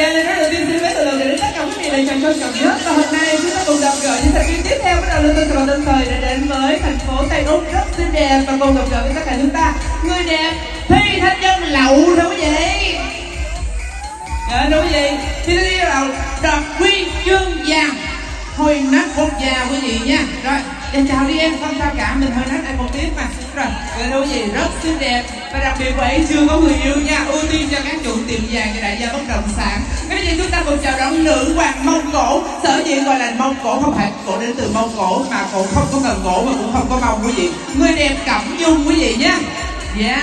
Cho nên rất là tin xin phép từ đầu đến tất cả quý vị là chàng trai chồng nhất. Và hôm nay chúng ta cùng gặp gỡ những thành viên tiếp theo bắt đầu Lô tô Sài Gòn Tân Thời đã đến với thành phố Tây Úc rất xinh đẹp và cùng gặp gỡ với tất cả chúng ta. Người đẹp Thi Thanh Vân lậu đâu vậy? Đâu vậy? Thi Thanh Vân lậu đoạt huy chương vàng, hồi nát một già quý vị nha. Rồi, để chào đi em, không sao cả, mình hồi nát lại một tiếng mà. Rồi, người đâu vậy? Rất xinh đẹp. Và đặc biệt của ấy chưa có người yêu nha, ưu tiên cho các chủ tiệm vàng và đại gia bất động sản. Bây giờ chúng ta cùng chào đón nữ hoàng Mông Cổ. Sở dĩ gọi là Mông Cổ không phải cổ đến từ Mông Cổ, mà cổ không có cần cổ và cũng không có mông quý vị. Người đẹp Cẩm Nhung quý vị nhé. Yeah,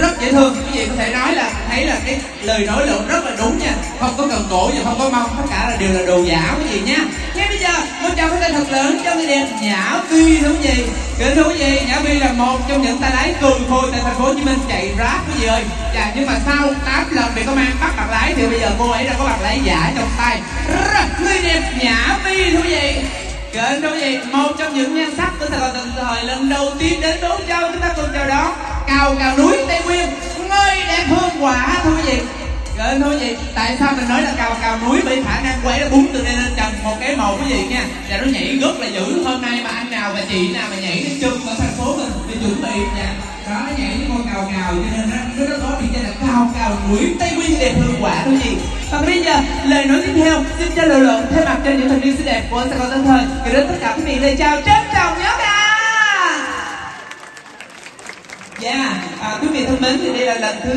rất dễ thương. Quý vị có thể nói là thấy là cái lời nói lộn rất là đúng nha. Không có cần cổ và không có mông, tất cả là đều là đồ giả quý vị nhé. Ngay bây giờ một tràng pháo tay thật lớn cho người đẹp Nhã Vy đúng gì? Kính thưa quý vị, Nhã Vy là một trong những tay lái cường phôi tại thành phố Hồ Chí Minh chạy Grab quý vị ơi. Dạ, nhưng mà sau 8 lần bị công an bắt bằng lái thì bây giờ cô ấy đã có bằng lái giả trong tay. Người đẹp Nhã Vy thưa quý vị. Kính thưa quý vị, một trong những nhan sắc của Sài Gòn Tân Thời lần đầu tiên đến Đỗ Châu, chúng ta cùng chào đón Cao Cao núi Tây Nguyên, nơi đẹp hương quả thưa quý vị. Kính thưa quý vị, tại sao mình nói là Cao Cao núi? Bởi khả năng quay nó búng từ đây lên trần một cái màu quý vị nha. Và nó nhảy rất là dữ. Hôm nay mà anh nào và chị nào mà nhảy đến chân ở thành phố mình thì chuẩn bị nha. Đó, nó nhảy những con cào cào cho nên nó có bị tên là Cao Cao núi Tây Nguyên đẹp hương quả thưa quý vị. Và bây giờ lời nói tiếp theo xin cho Lộ Lộ thay mặt cho những thành viên xinh đẹp của Sài Gòn Tân Thời gửi đến tất cả quý vị lời chào trân trọng nhất ạ. Dạ, quý vị thân mến, thì đây là lần thứ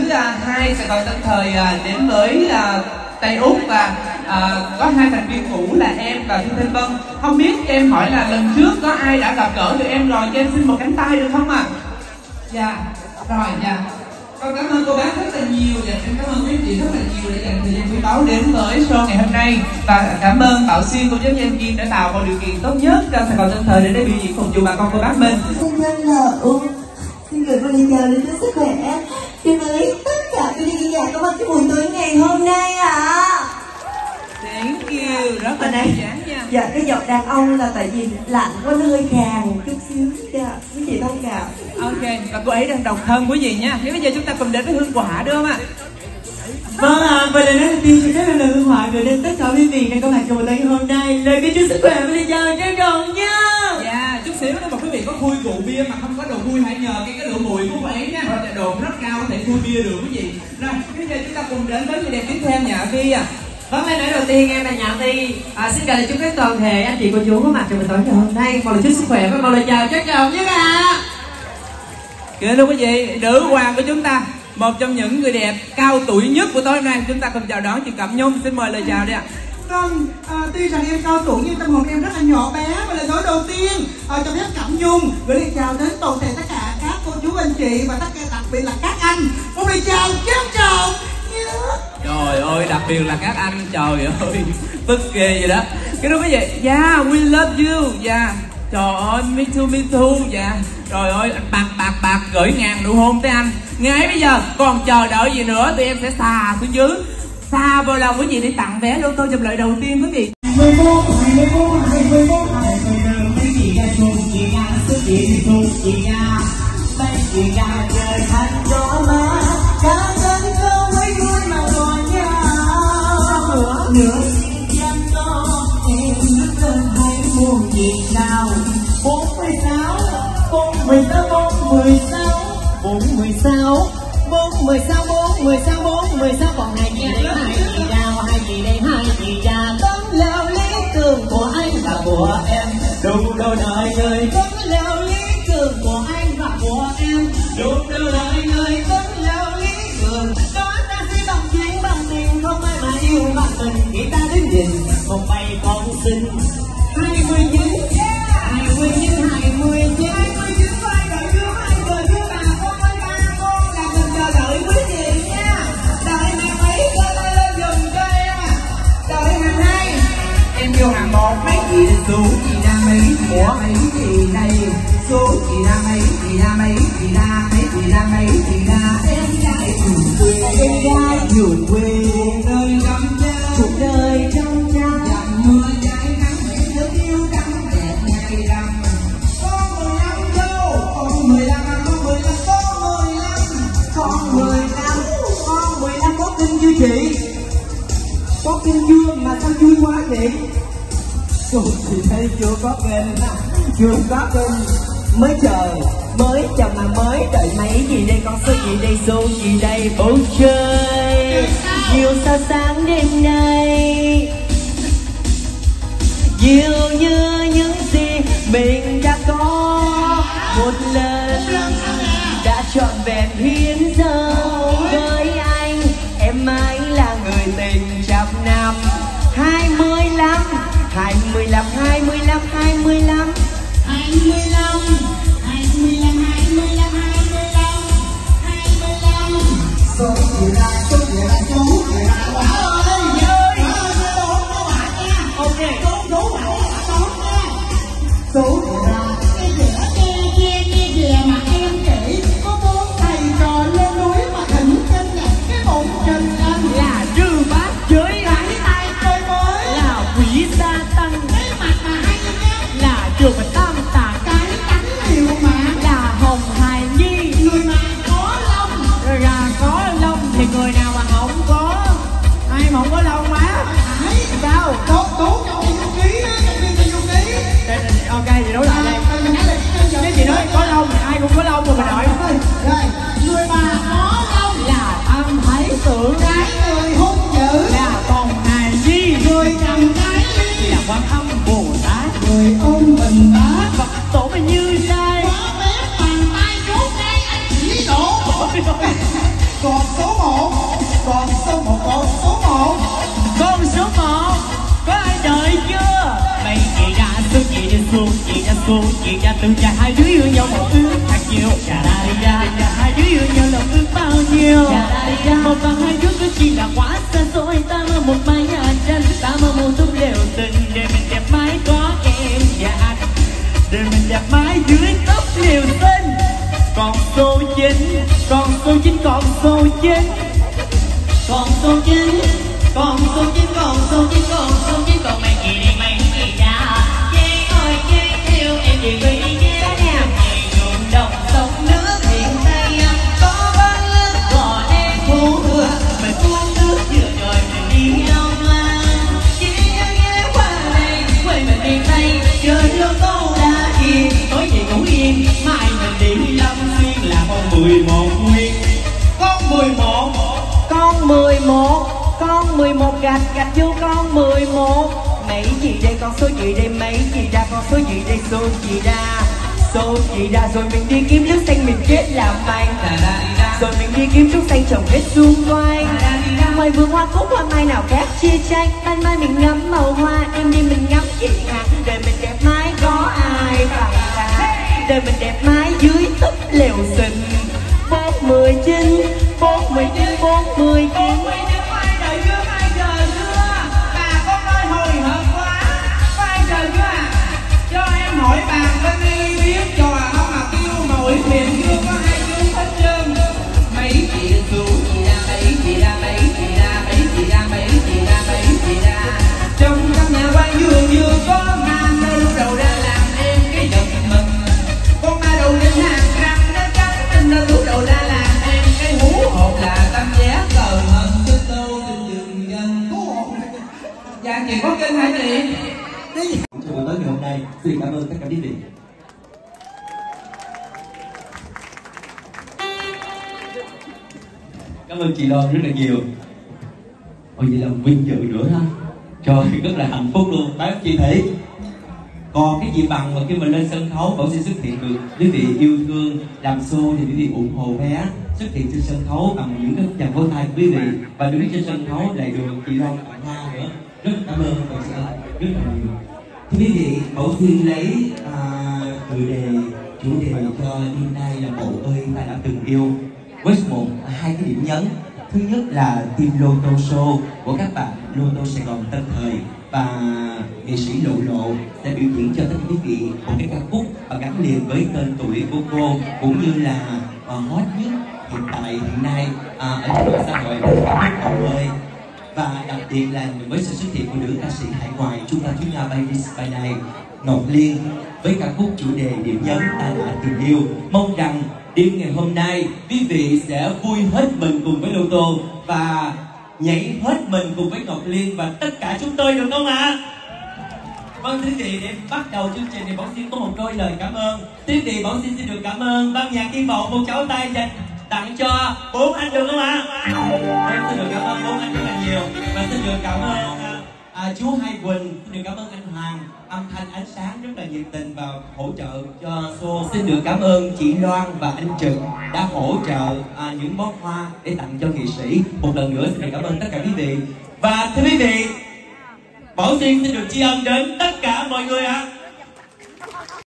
2 Sài Gòn Tân Thời đến với Tây Úc và có 2 thành viên cũ là em và Thương Thanh Vân. Không biết em hỏi là lần trước có ai đã gặp gỡ tụi em rồi, cho em xin một cánh tay được không ạ? Dạ, rồi dạ. Con cảm ơn cô bác rất là nhiều và em cảm ơn quý vị rất là nhiều đã dành thời gian quý báu đến với show ngày hôm nay. Và cảm ơn Bảo Xuyên cùng với nhân viên đã tạo mọi điều kiện tốt nhất cho Sài Gòn Tân Thời để biểu diễn phục vụ bà con cô bác mình. Xin gửi lời chào đến với sức khỏe đến với tất cả quý vị nhà có mặt cái buổi tối ngày hôm nay ạ. Thank you, rất là đáng nha. Dạ, cái giọng đàn ông là tại vì lạnh quá nó hơi khàn một chút xíu nha, quý vị thông cảm. Ok, và cô ấy đang độc thân quý vị nha. Nếu bây giờ chúng ta cùng đến với hương quả được không ạ? Vâng ạ, và lời nói đầu tiên xin phép là lời hương quả gửi đến tất cả quý vị đang có mặt trong buổi tối ngày hôm nay. Lời kính chúc sức khỏe và lời chào trân trọng nha. Dạ, chút xíu nữa mà quý vị có khui rượu bia mà không có đồ khui hãy nhờ cái rượu mùi của ấy nha, hoặc là đồ rất cao có thể khui bia được quý vị. Rồi, bây giờ chúng ta cùng đến với người đẹp tiếp theo Nhã Vy ạ. Vâng, lời nói đầu tiên em là Nhã Vy xin gửi lời chúc các toàn thể anh chị cô chú có mặt trong buổi tối ngày hôm nay, một lời chúc sức khỏe và một lời chào trân trọng nhất ạ. Kính thưa quý vị, nữ hoàng của chúng ta, một trong những người đẹp cao tuổi nhất của tối hôm nay, chúng ta cùng chào đón chị Cẩm Nhung, xin mời lời chào đi ạ. Vâng, tuy rằng em cao tuổi nhưng tâm hồn em rất là nhỏ bé, và lời nói đầu tiên cho phép Cẩm Nhung gửi lời chào đến toàn thể tất cả các cô chú anh chị và tất cả đặc biệt là các anh, một lời chào trân trọng. Trời ơi, đặc biệt là các anh, trời ơi, tức ghê vậy đó. Cái đó cái gì? Yeah, we love you, yeah. Trời ơi, me too, yeah. Trời ơi, bạc gửi ngàn nụ hôn tới anh. Ngay bây giờ, còn chờ đợi gì nữa, tụi em sẽ xà xuống dưới. Xa vào lòng quý vị để tặng vé lô tô trong lời đầu tiên quý vị. Mười sáu bọn này kia đấy hai chị đào, hai chị đây hai chị già, tấm leo lý tưởng của anh và của em đúng đâu đời người, tấm leo lý tưởng của anh và của em đúng đâu đời người, tấm leo lý tưởng đó ta sẽ đồng hành bằng tình, không ai mà yêu bằng tình khi ta đến nhìn một bài con xinh 29 hàng một mấy chị số chị ra mấy của mấy chị này số chị ra mấy chị ra mấy chị ra mấy chị ra mấy chị ra em gái dù quê nơi trong cha cuộc đời trong cha dặm mưa trái nắng nước yêu đắng đẹp ngày rằm con 15 đâu con 15 con 15 con 15 con 15 có kinh chưa chị? tiếng. Ủa, chị thấy chưa có kênh, chưa có kênh. Mới chờ mà mới đợi mấy gì đây, con số gì đây, số gì đây, bầu trời nhiều sao sáng đêm nay, nhiều như những gì mình đã có một lần, đã trọn vẹn hiến dâng với anh. Em anh là người tình trăm năm, 25 số gì ra, số gì ra, số gì ra. Ok, số gì ra. Cái giữa kia mà em kể có bốn thầy trò lên núi mà thỉnh kinh nhặt cái bụng trần lên là trừ bát giới, đánh tay chơi mới là quỷ gia tăng, cái mặt mà hay nhất là trường phải tam tạng, cái cánh hiệu mà là hồng hài nhi, người mà có lông gà có lông thì người nào mà không có, ai mà không có lông á sao tốt tốt trong ký á, trong ký. Ok thì đấu lại cái gì nói có lông thì ai cũng có lông rồi mà nội thôi. Rồi người mà có lông là âm thái tử, cái người hung dữ là còn hài nhi, người cầm cái ly là Quan Âm Bồ Tát, người ôm mình bá Phật Tổ mình Như Lai, quá bếp bàn tay rốt cái anh chỉ đổ. Còn số 1, còn số 1, còn số 1, con số 1 có ai đợi chưa? Mày chị đã xuống chị đi xuống, chị đã xuống chị đã từng trải, hai đứa yêu nhau một ước thật nhiều, chà la đi ra hai đứa yêu nhau lòng ước bao nhiêu, chà la đi ra một bằng hai đứa cứ chỉ là quá xa xôi. Ta mơ một mái nhà tranh, ta mơ một túp lều tình, để mình đẹp mái có em và anh, để mình đẹp mái dưới tóc liều xinh. Còn số 9, còn số 9, còn số 9, còn số 9, còn số 9, còn số 9, còn số 9, còn mày kỳ đi mày kỳ đã. Chê ơi chê yêu em chỉ vì chê nè, mày dùng đồng sông nước miền Tây có bát lớn gò đen phố thừa, mày uống nước giữa trời mày đi đâu mà chỉ nhớ ghé qua đây quê mình miền Tây chơi lô tô đã yên, tối về ngủ yên mai mình đi Long Xuyên là con 11 nguyên, con 11, con 11, con 11 gạch gạch vô con 11. Mấy gì đây con số gì đây, mấy gì ra con số gì đây, số gì ra, số gì ra. Rồi mình đi kiếm nước xanh mình kết làm anh, rồi mình đi kiếm trúc xanh trồng hết xung quanh, ngoài vườn hoa cúc hoa mai nào khác chia tranh. Ban mai mình ngắm màu hoa, em đi mình ngắm chị Hà, đời mình đẹp mái có ai bằng ta, đời mình đẹp mái dưới túp lều xinh. 49, 49, 49 hỏi bà bên đây biết cho bà không mà kêu mà ủy quyền chưa có ai kêu hết trơn. Mấy chị dù chị ra, mấy chị ra, mấy chị ra, mấy chị ra, mấy chị ra, mấy chị ra, trong căn nhà quay vừa vừa có ma đâu đầu ra làm em cái giật mình, con ma đầu đến hàng răng nó trắng tinh nó lúc đầu ra làm em cái hú hột là tam giác cờ hận cho tô trên đường dân hú hột. Dạ chị có kênh hả chị? Tới ngày hôm nay xin cảm ơn tất cả quý vị. Cảm ơn chị Loan rất là nhiều. Ôi vậy là vinh dự nữa ha. Trời rất là hạnh phúc luôn, phải không chị Thị? Còn cái gì bằng mà khi mình lên sân khấu Bảo Xuyên xuất hiện được quý vị yêu thương, làm show thì quý vị ủng hộ vé xuất hiện trên sân khấu bằng những cái dàn vỗ tay quý vị, và đứng trên sân khấu lại được chị Loan tặng hoa nữa. Rất cảm ơn Bảo Xuyên rất là nhiều. Thưa quý vị, Bảo Xuyên lấy chủ đề cho đêm nay là Cậu ơi ta đã từng yêu với một hai cái điểm nhấn. Thứ nhất là team Lô Tô Show của các bạn Lô Tô Sài Gòn Tân Thời và nghệ sĩ Lộ Lộ sẽ biểu diễn cho tất cả quý vị một cái ca khúc và gắn liền với tên tuổi của cô, cũng như là hot nhất hiện nay ở trên xã hội là Cậu ơi. Và đặc biệt là với sự xuất hiện của nữ ca sĩ hải ngoại chúng ta chuyến Nhã Vy bài này Ngọc Liên với ca khúc chủ đề điểm nhấn Ta Đã Từng Yêu. Mong rằng đêm ngày hôm nay quý vị sẽ vui hết mình cùng với Lô Tô và nhảy hết mình cùng với Ngọc Liên và tất cả chúng tôi, được không ạ? Vâng, thưa quý vị, để bắt đầu chương trình thì Bảo Xuyên có một đôi lời cảm ơn. Tiếp thì Bảo Xuyên xin được cảm ơn ban nhạc Kim Bầu, một cháo tay dành tặng cho 4 anh được không ạ? Em xin được cảm ơn 4 anh rất là nhiều. Và xin được cảm ơn chú Hai Quỳnh, xin được cảm ơn anh Hoàng, âm thanh ánh sáng rất là nhiệt tình và hỗ trợ cho show. Xin được cảm ơn chị Loan và anh Trực đã hỗ trợ những bó hoa để tặng cho nghệ sĩ. Một lần nữa xin được cảm ơn tất cả quý vị. Và thưa quý vị, Bảo Xuyên xin được tri ân đến tất cả mọi người ạ.